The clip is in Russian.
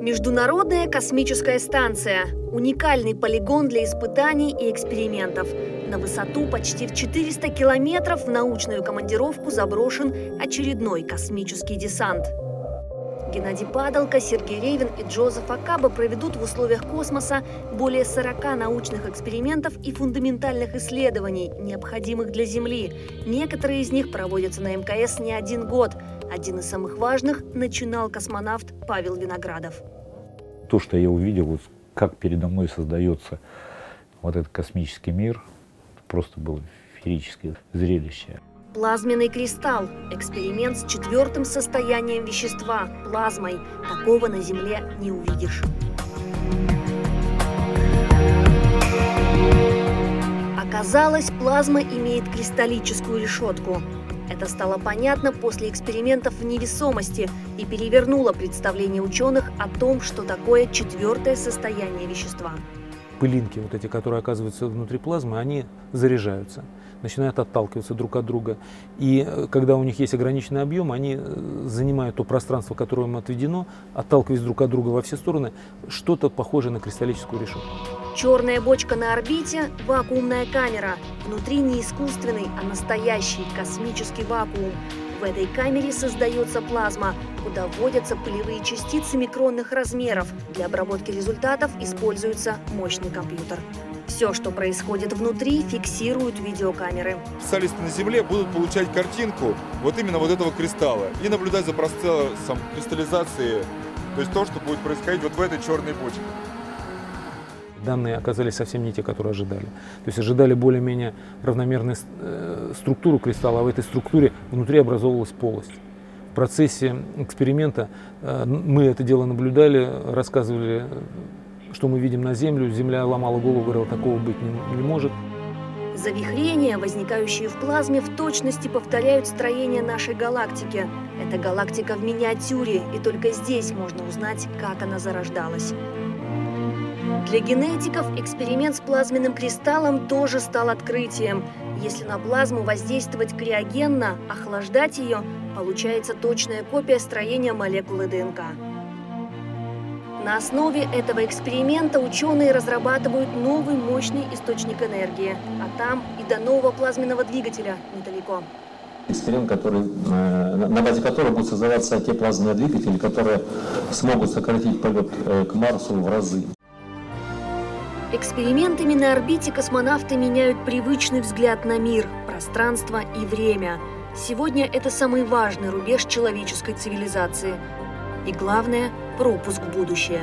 Международная космическая станция – уникальный полигон для испытаний и экспериментов. На высоту почти в 400 километров в научную командировку заброшен очередной космический десант. Геннадий Падалко, Сергей Ревин и Джозеф Акаба проведут в условиях космоса более 40 научных экспериментов и фундаментальных исследований, необходимых для Земли. Некоторые из них проводятся на МКС не один год. Один из самых важных начинал космонавт Павел Виноградов. То, что я увидел, вот как передо мной создается вот этот космический мир, просто было феерическое зрелище. Плазменный кристалл – эксперимент с четвертым состоянием вещества – плазмой. Такого на Земле не увидишь. Оказалось, плазма имеет кристаллическую решетку. Это стало понятно после экспериментов в невесомости и перевернуло представление ученых о том, что такое четвертое состояние вещества. Пылинки, вот эти, которые оказываются внутри плазмы, они заряжаются, начинают отталкиваться друг от друга. И когда у них есть ограниченный объем, они занимают то пространство, которое им отведено, отталкиваясь друг от друга во все стороны, что-то похожее на кристаллическую решетку. Черная бочка на орбите – вакуумная камера. Внутри не искусственный, а настоящий космический вакуум. В этой камере создается плазма, куда вводятся пылевые частицы микронных размеров. Для обработки результатов используется мощный компьютер. Все, что происходит внутри, фиксируют видеокамеры. Специалисты на Земле будут получать картинку вот именно вот этого кристалла и наблюдать за процессом кристаллизации, то есть то, что будет происходить вот в этой черной бочке. Данные оказались совсем не те, которые ожидали. То есть ожидали более-менее равномерную структуру кристалла, а в этой структуре внутри образовывалась полость. В процессе эксперимента мы это дело наблюдали, рассказывали, что мы видим на Землю. Земля ломала голову, говорила, такого быть не может. Завихрения, возникающие в плазме, в точности повторяют строение нашей галактики. Это галактика в миниатюре, и только здесь можно узнать, как она зарождалась. Для генетиков эксперимент с плазменным кристаллом тоже стал открытием. Если на плазму воздействовать криогенно, охлаждать ее, получается точная копия строения молекулы ДНК. На основе этого эксперимента ученые разрабатывают новый мощный источник энергии. А там и до нового плазменного двигателя недалеко. Эксперимент, на базе которого будут создаваться те плазменные двигатели, которые смогут сократить полет к Марсу в разы. Экспериментами на орбите космонавты меняют привычный взгляд на мир, пространство и время. Сегодня это самый важный рубеж человеческой цивилизации. И главное – пропуск в будущее.